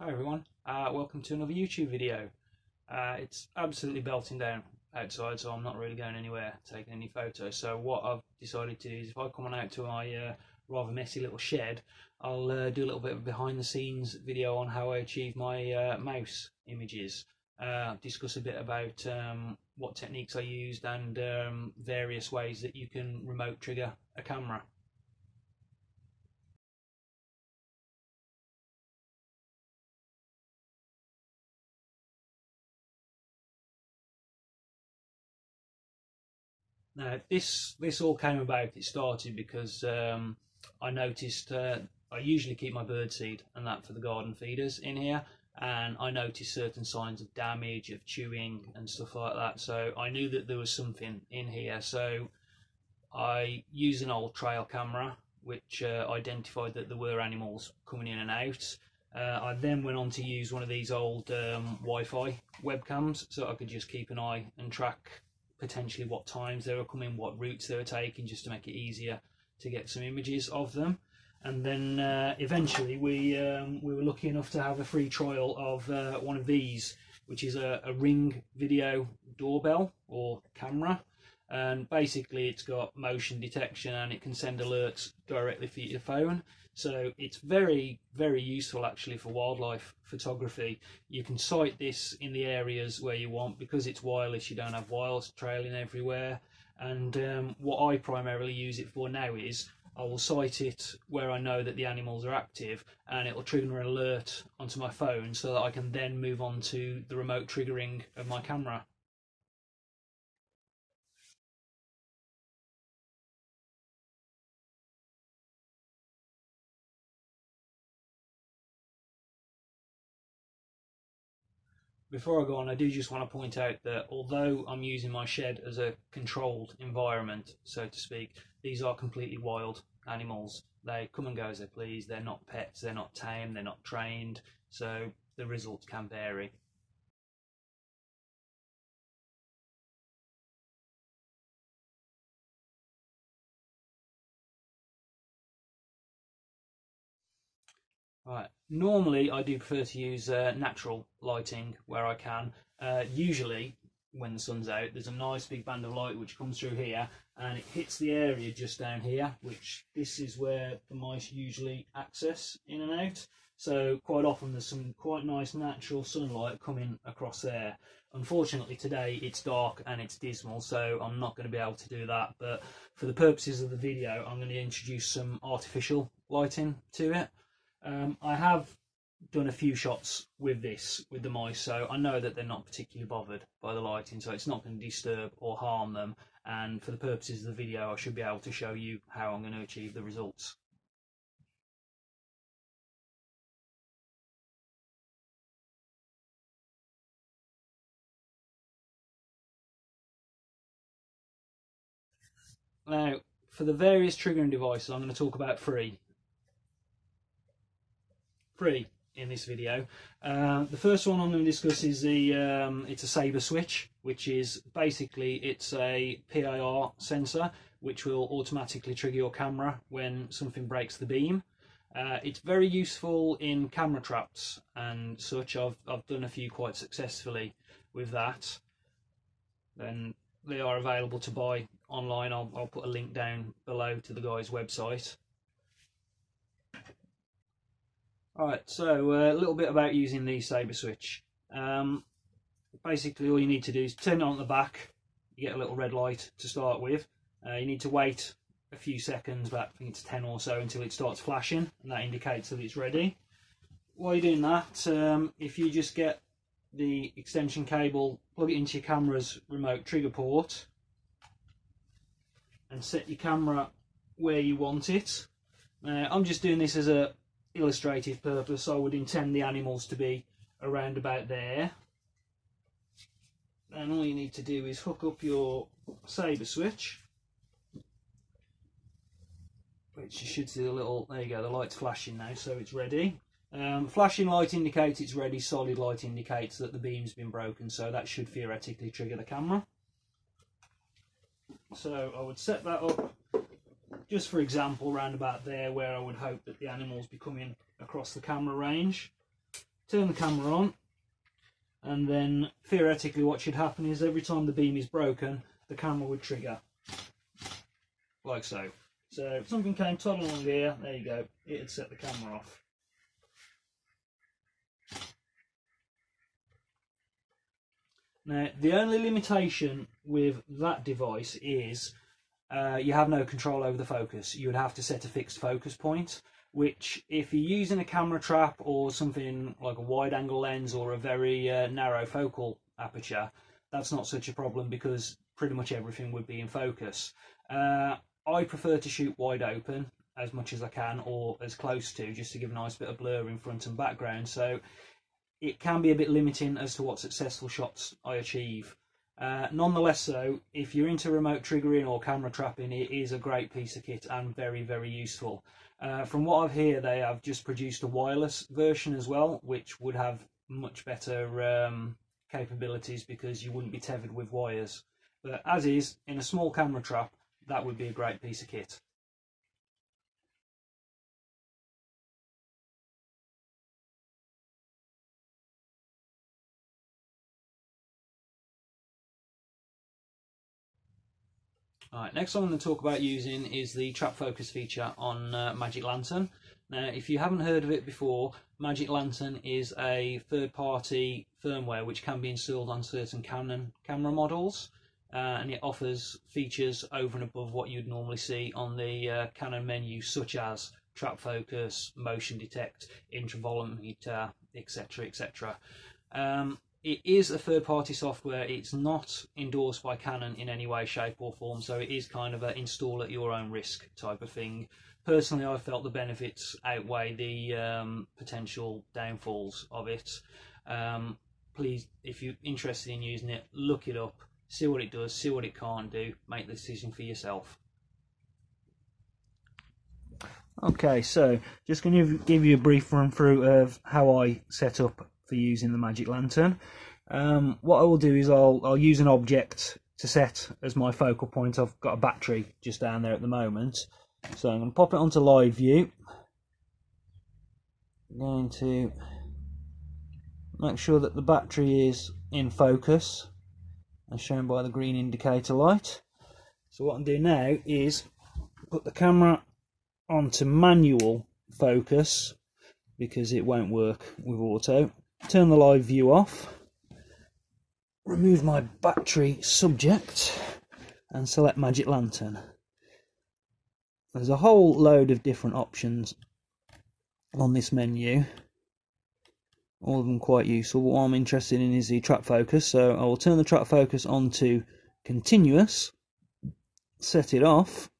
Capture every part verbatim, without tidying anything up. Hi everyone, uh, welcome to another YouTube video. Uh, it's absolutely belting down outside, so I'm not really going anywhere taking any photos. So what I've decided to do is, if I come on out to my uh, rather messy little shed, I'll uh, do a little bit of behind the scenes video on how I achieve my uh, mouse images. Uh, discuss a bit about um, what techniques I used and um, various ways that you can remote trigger a camera. Now this this all came about. It started because um, I noticed uh, I usually keep my bird seed and that for the garden feeders in here, and I noticed certain signs of damage, of chewing and stuff like that. So I knew that there was something in here. So I used an old trail camera, which uh, identified that there were animals coming in and out. Uh, I then went on to use one of these old um, Wi-Fi webcams, so I could just keep an eye and track potentially what times they were coming, what routes they were taking, just to make it easier to get some images of them. And then uh, eventually we um, we were lucky enough to have a free trial of uh, one of these, which is a, a Ring video doorbell or camera, and basically it's got motion detection and it can send alerts directly for your phone. So it's very, very useful actually for wildlife photography. You can sight this in the areas where you want. Because it's wireless, you don't have wires trailing everywhere. And um, what I primarily use it for now is I will sight it where I know that the animals are active, and it will trigger an alert onto my phone so that I can then move on to the remote triggering of my camera. Before I go on, I do just want to point out that although I'm using my shed as a controlled environment, so to speak, these are completely wild animals. They come and go as they please. They're not pets, they're not tame, they're not trained, so the results can vary. Right. Normally I do prefer to use uh, natural lighting where I can. Uh, usually when the sun's out, there's a nice big band of light which comes through here, and it hits the area just down here, which this is where the mice usually access in and out. So quite often there's some quite nice natural sunlight coming across there. Unfortunately today it's dark and it's dismal, so I'm not going to be able to do that, but for the purposes of the video I'm going to introduce some artificial lighting to it. Um, I have done a few shots with this, with the mice, so I know that they're not particularly bothered by the lighting, so it's not going to disturb or harm them, and for the purposes of the video I should be able to show you how I'm going to achieve the results. Now, for the various triggering devices, I'm going to talk about three. Three in this video. Uh, the first one I'm going to discuss is the um, it's a Sabre Switch, which is basically it's a P I R sensor which will automatically trigger your camera when something breaks the beam. Uh, it's very useful in camera traps and such. I've I've done a few quite successfully with that. Then they are available to buy online. I'll I'll put a link down below to the guy's website. Alright, so a uh, little bit about using the Sabre Switch. Um, basically all you need to do is turn it on the back, you get a little red light to start with. Uh, you need to wait a few seconds, about I think it's ten or so, until it starts flashing, and that indicates that it's ready. While you're doing that, um, if you just get the extension cable, plug it into your camera's remote trigger port, and set your camera where you want it. Uh, I'm just doing this as a illustrative purpose. I would intend the animals to be around about there, and all you need to do is hook up your Sabre Switch, which you should see the little, there you go, the light's flashing now, so it's ready. Um, flashing light indicates it's ready, solid light indicates that the beam's been broken, so that should theoretically trigger the camera. So I would set that up just for example round about there, where I would hope that the animals be coming across the camera range. turn the camera on, and then theoretically what should happen is every time the beam is broken, the camera would trigger, like so. So if something came toddling along here, there you go, it had set the camera off. Now, the only limitation with that device is uh, you have no control over the focus. You would have to set a fixed focus point, which if you're using a camera trap or something like a wide angle lens or a very uh, narrow focal aperture, that's not such a problem because pretty much everything would be in focus. Uh, I prefer to shoot wide open as much as I can, or as close to, just to give a nice bit of blur in front and background. So it can be a bit limiting as to what successful shots I achieve. Uh, nonetheless, though, if you're into remote triggering or camera trapping, it is a great piece of kit and very, very useful. Uh, from what I've heard, they have just produced a wireless version as well, which would have much better um, capabilities because you wouldn't be tethered with wires. But as is, in a small camera trap, that would be a great piece of kit. Alright, next I'm going to talk about using is the trap focus feature on uh, Magic Lantern. Now, if you haven't heard of it before, Magic Lantern is a third-party firmware which can be installed on certain Canon camera models, uh, and it offers features over and above what you'd normally see on the uh, Canon menu, such as trap focus, motion detect, intervalometer, et cetera, et cetera. Um, It is a third-party software. It's not endorsed by Canon in any way, shape or form, so it is kind of an install at your own risk type of thing. Personally, I felt the benefits outweigh the um, potential downfalls of it. Um, please, if you're interested in using it, look it up, see what it does, see what it can't do, make the decision for yourself. Okay, so just going to give you a brief run through of how I set up for using the Magic Lantern. Um, what I will do is I'll, I'll use an object to set as my focal point. I've got a battery just down there at the moment, so I'm going to pop it onto live view. I'm going to make sure that the battery is in focus as shown by the green indicator light. So what I'm doing now is put the camera onto manual focus because it won't work with auto. Turn the live view off, remove my battery subject and select Magic Lantern. There's a whole load of different options on this menu, all of them quite useful, but what I'm interested in is the trap focus, so I will turn the trap focus on to continuous, set it off.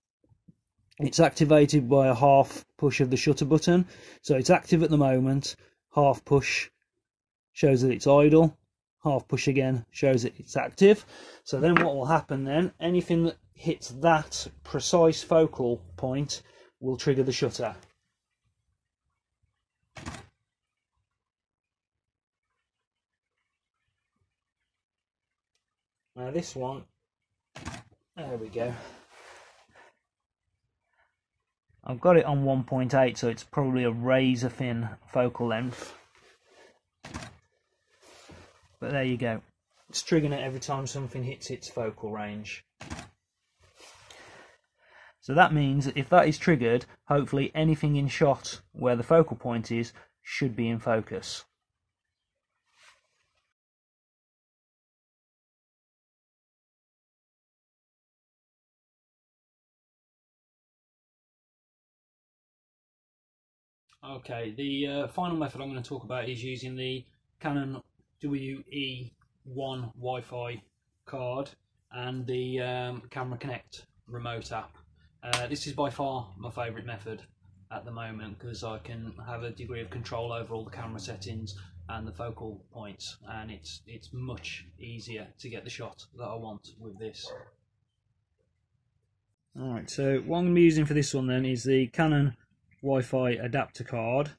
It's activated by a half push of the shutter button, so it's active at the moment. Half push shows that it's idle, half push again shows that it's active. So then what will happen then, anything that hits that precise focal point will trigger the shutter. Now this one, there we go. I've got it on one point eight, so it's probably a razor thin focal length. But there you go, it's triggering it every time something hits its focal range. So that means that if that is triggered, hopefully anything in shot where the focal point is should be in focus. Okay, the uh, final method I'm going to talk about is using the Canon W E one Wi-Fi card and the um, Camera Connect remote app. Uh, this is by far my favourite method at the moment because I can have a degree of control over all the camera settings and the focal points, and it's it's much easier to get the shot that I want with this. Alright, so what I'm going to be using for this one then is the Canon Wi-Fi adapter card,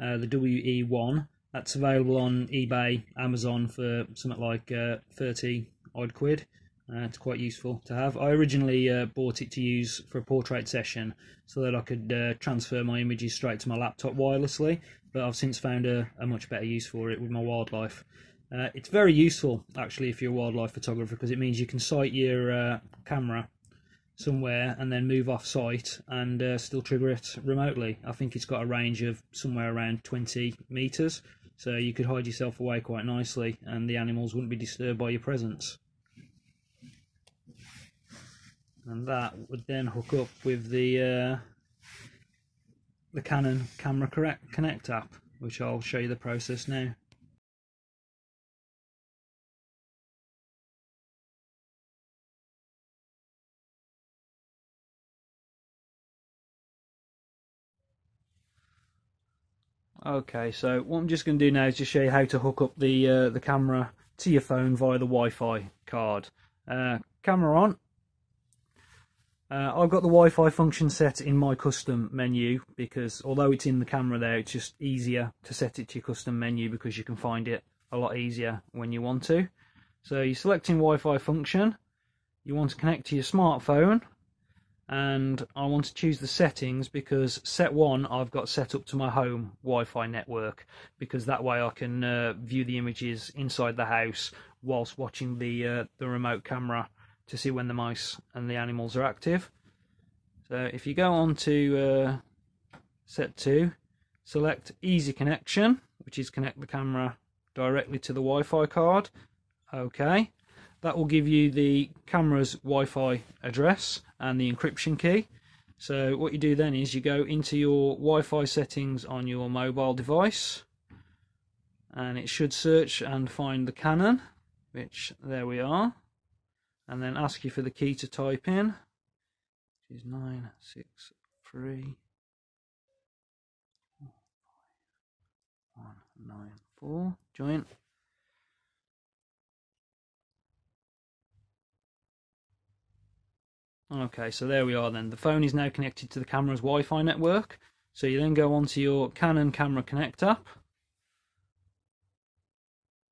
uh, the W E one. That's available on eBay, Amazon for something like uh, thirty odd quid. and it's quite useful to have. I originally uh, bought it to use for a portrait session so that I could uh, transfer my images straight to my laptop wirelessly, but I've since found a, a much better use for it with my wildlife. Uh, it's very useful actually if you're a wildlife photographer, because it means you can sight your uh, camera somewhere and then move off site and uh, still trigger it remotely. I think it's got a range of somewhere around twenty meters, so you could hide yourself away quite nicely and the animals wouldn't be disturbed by your presence. And that would then hook up with the uh, the Canon Camera Connect app, which I'll show you the process now. Okay, so what I'm just going to do now is just show you how to hook up the uh, the camera to your phone via the Wi-Fi card. Uh, camera on. Uh, I've got the Wi-Fi function set in my custom menu, because although it's in the camera there, it's just easier to set it to your custom menu because you can find it a lot easier when you want to. So you're selecting Wi-Fi function. You want to connect to your smartphone. And I want to choose the settings, because set one I've got set up to my home Wi-Fi network, because that way I can uh, view the images inside the house whilst watching the uh, the remote camera to see when the mice and the animals are active. So if you go on to uh, set two, select easy connection, which is connect the camera directly to the Wi-Fi card. Okay, that will give you the camera's Wi-Fi address and the encryption key. So what you do then is you go into your Wi-Fi settings on your mobile device, and it should search and find the Canon, which there we are, and then ask you for the key to type in, which is nine six three one nine four, join. Okay, so there we are then. The phone is now connected to the camera's Wi-Fi network. So you then go onto your Canon Camera Connect app.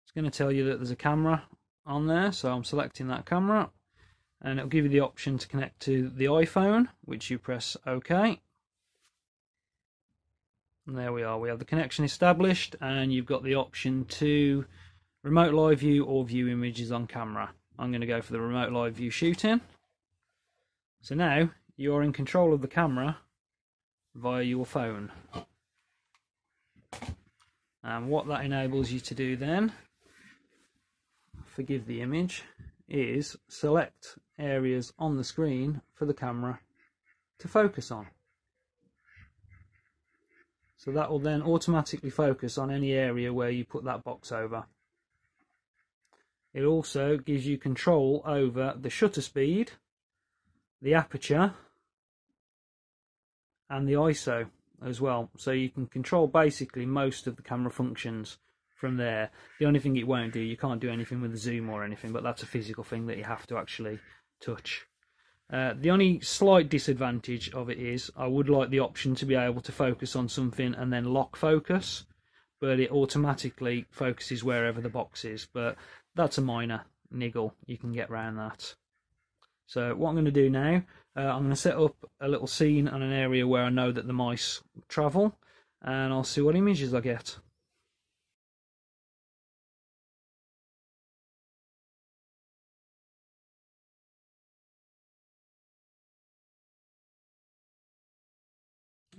It's going to tell you that there's a camera on there, so I'm selecting that camera. And it'll give you the option to connect to the iPhone, which you press OK. And there we are. We have the connection established, and you've got the option to remote live view or view images on camera. I'm going to go for the remote live view shooting. So now you're in control of the camera via your phone. And what that enables you to do then, forgive the image, is select areas on the screen for the camera to focus on. So that will then automatically focus on any area where you put that box over. It also gives you control over the shutter speed, the aperture and the I S O as well, so you can control basically most of the camera functions from there. The only thing it won't do, you can't do anything with the zoom or anything, but that's a physical thing that you have to actually touch. Uh, the only slight disadvantage of it is I would like the option to be able to focus on something and then lock focus, but it automatically focuses wherever the box is, but that's a minor niggle, you can get around that. So what I'm going to do now, uh, I'm going to set up a little scene on an area where I know that the mice travel, and I'll see what images I get.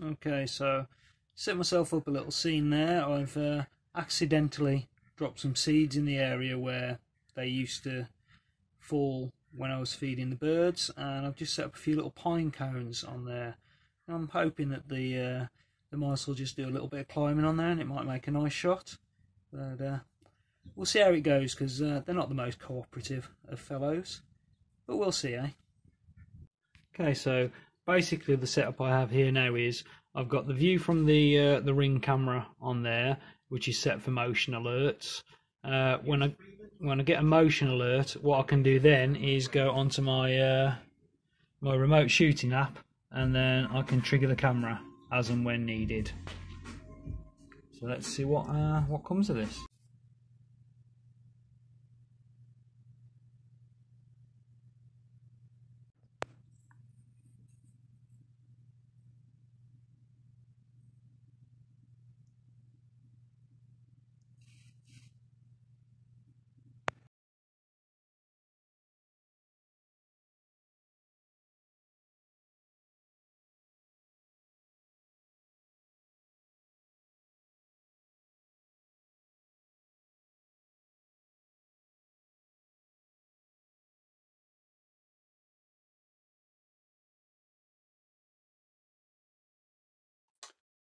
Okay, so set myself up a little scene there. I've uh, accidentally dropped some seeds in the area where they used to fall when I was feeding the birds, and I've just set up a few little pine cones on there. And I'm hoping that the uh, the mice will just do a little bit of climbing on there, and it might make a nice shot. But uh, we'll see how it goes, because uh, they're not the most cooperative of fellows. But we'll see, eh? Okay, so basically the setup I have here now is I've got the view from the uh, the Ring camera on there, which is set for motion alerts. Uh, when I When I get a motion alert, what I can do then is go onto my uh, my remote shooting app, and then I can trigger the camera as and when needed. So let's see what uh, what comes of this.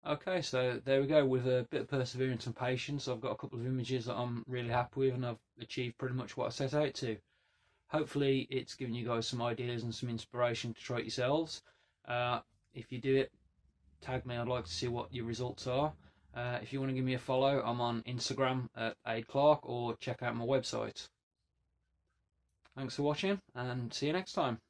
Okay, so there we go. With a bit of perseverance and patience, I've got a couple of images that I'm really happy with, and I've achieved pretty much what I set out to. Hopefully it's given you guys some ideas and some inspiration to try it yourselves. Uh, if you do it, tag me. I'd like to see what your results are. Uh, if you want to give me a follow, I'm on Instagram at Aid Clark, or check out my website. Thanks for watching, and see you next time.